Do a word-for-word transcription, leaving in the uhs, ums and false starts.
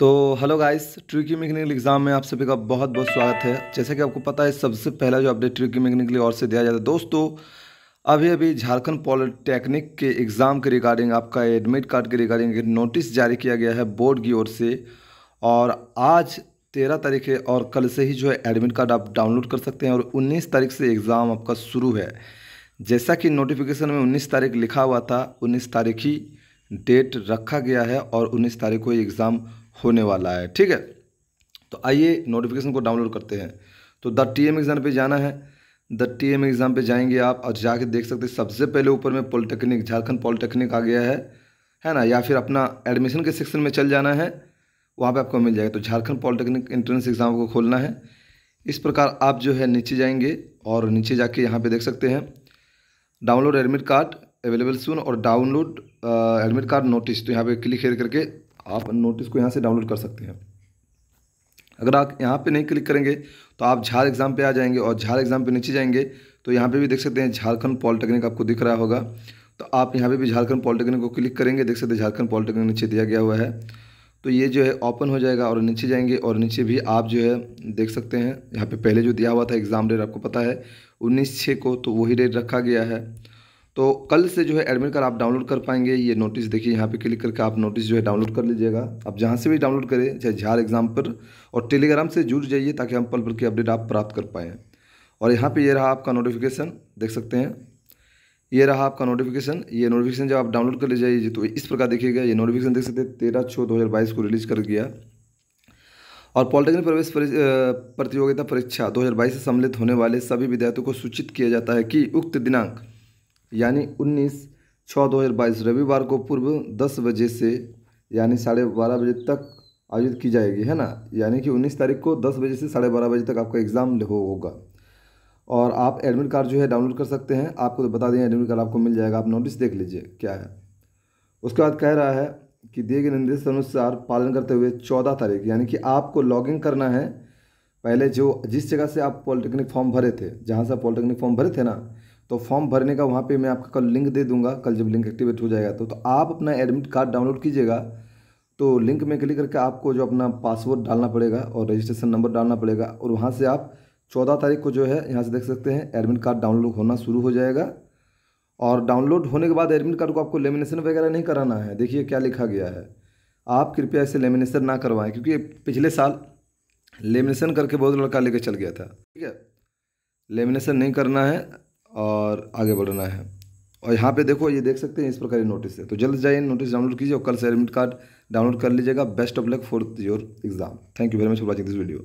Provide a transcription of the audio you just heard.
तो hello guys, tricky mechanical exam में आप सभी का बहुत बहुत स्वागत है। जैसे कि आपको पता है, सबसे पहला जो अपडेट ट्रिकी मैकेनिकल और से दिया जाता है दोस्तों, अभी अभी झारखंड पॉलिटेक्निक के एग्ज़ाम के रिगार्डिंग, आपका एडमिट कार्ड के रिगार्डिंग नोटिस जारी किया गया है बोर्ड की ओर से। और आज तेरह तारीख है और कल से ही जो है एडमिट कार्ड आप डाउनलोड कर सकते हैं और उन्नीस तारीख से एग्ज़ाम आपका शुरू है। जैसा कि नोटिफिकेशन में उन्नीस तारीख लिखा हुआ था, उन्नीस तारीख ही डेट रखा गया है और उन्नीस तारीख को एग्ज़ाम होने वाला है। ठीक है, तो आइए नोटिफिकेशन को डाउनलोड करते हैं। तो द टी एम एग्ज़ाम पे जाना है, द टी एम एग्ज़ाम पे जाएंगे आप और जाके देख सकते हैं। सबसे पहले ऊपर में पॉलिटेक्निक, झारखंड पॉलिटेक्निक आ गया है है ना, या फिर अपना एडमिशन के सेक्शन में चल जाना है, वहाँ पे आपको मिल जाएगा। तो झारखंड पॉलिटेक्निक एंट्रेंस एग्ज़ाम को खोलना है। इस प्रकार आप जो है नीचे जाएंगे और नीचे जाके यहाँ पर देख सकते हैं download admit card available soon और डाउनलोड एडमिट कार्ड नोटिस। तो यहाँ पर क्लिक करके आप नोटिस को यहाँ से डाउनलोड कर सकते हैं। अगर आप यहाँ पे नहीं क्लिक करेंगे तो आप झार एग्ज़ाम पे आ जाएंगे और झार एग्ज़ाम पे नीचे जाएंगे तो यहाँ पे भी देख सकते हैं झारखंड पॉलिटेक्निक आपको दिख रहा होगा। तो आप यहाँ पे भी झारखंड पॉलिटेक्निक को क्लिक करेंगे, देख सकते हैं झारखंड पॉलिटेक्निक नीचे दिया गया हुआ है। तो ये जो है ओपन हो जाएगा और नीचे जाएंगे और नीचे भी आप जो है देख सकते हैं। यहाँ पर पहले जो दिया हुआ था एग्ज़ाम डेट आपको पता है उन्नीस छः को, तो वही डेट रखा गया है। तो कल से जो है एडमिट कार्ड आप डाउनलोड कर पाएंगे। ये नोटिस देखिए, यहाँ पे क्लिक करके आप नोटिस जो है डाउनलोड कर लीजिएगा। आप जहाँ से भी डाउनलोड करें, चाहे झार एग्जाम पर, और टेलीग्राम से जुड़ जाइए ताकि हम पल पल की अपडेट आप प्राप्त कर पाएँ। और यहाँ पे ये रहा आपका नोटिफिकेशन, देख सकते हैं ये रहा आपका नोटिफिकेशन। ये नोटिफिकेशन जब आप डाउनलोड कर ले जाइए तो इस प्रकार देखिएगा। ये नोटिफिकेशन देख सकते हैं तेरह छः दो हज़ार बाईस को रिलीज़ कर गया और पॉलिटेक्निक प्रवेश प्रतियोगिता परीक्षा दो हज़ार बाईस से सम्मिलित होने वाले सभी विद्यार्थियों को सूचित किया जाता है कि उक्त दिनांक यानी उन्नीस छः दो हज़ार बाईस रविवार को पूर्व दस बजे से यानी साढ़े बारह बजे तक आयोजित की जाएगी, है ना। यानी कि उन्नीस तारीख को दस बजे से साढ़े बारह बजे तक आपका एग्ज़ाम हो होगा और आप एडमिट कार्ड जो है डाउनलोड कर सकते हैं। आपको तो बता दें एडमिट कार्ड आपको मिल जाएगा, आप नोटिस देख लीजिए क्या है। उसके बाद कह रहा है कि दिए गए निर्देश अनुसार पालन करते हुए चौदह तारीख यानी कि आपको लॉगिन करना है। पहले जो जिस जगह से आप पॉलिटेक्निक फॉर्म भरे थे, जहाँ से आप पॉलिटेक्निक फॉर्म भरे थे ना, तो फॉर्म भरने का वहाँ पे मैं आपका कल लिंक दे दूंगा। कल जब लिंक एक्टिवेट हो जाएगा तो तो आप अपना एडमिट कार्ड डाउनलोड कीजिएगा। तो लिंक में क्लिक करके आपको जो अपना पासवर्ड डालना पड़ेगा और रजिस्ट्रेशन नंबर डालना पड़ेगा और वहाँ से आप चौदह तारीख को जो है यहाँ से देख सकते हैं एडमिट कार्ड डाउनलोड होना शुरू हो जाएगा। और डाउनलोड होने के बाद एडमिट कार्ड को आपको लेमिनेशन वगैरह नहीं कराना है। देखिए क्या लिखा गया है, आप कृपया इसे लेमिनेशन ना करवाएँ, क्योंकि पिछले साल लेमिनेशन करके बहुत लड़का लेके चल गया था। ठीक है, लेमिनेशन नहीं करना है और आगे बढ़ना है। और यहाँ पे देखो, ये देख सकते हैं इस प्रकार की नोटिस है। तो जल्द जाइए नोटिस डाउनलोड कीजिए और कल से एडमिट कार्ड डाउनलोड कर लीजिएगा। best of luck for your exam. Thank you very much for watching this video.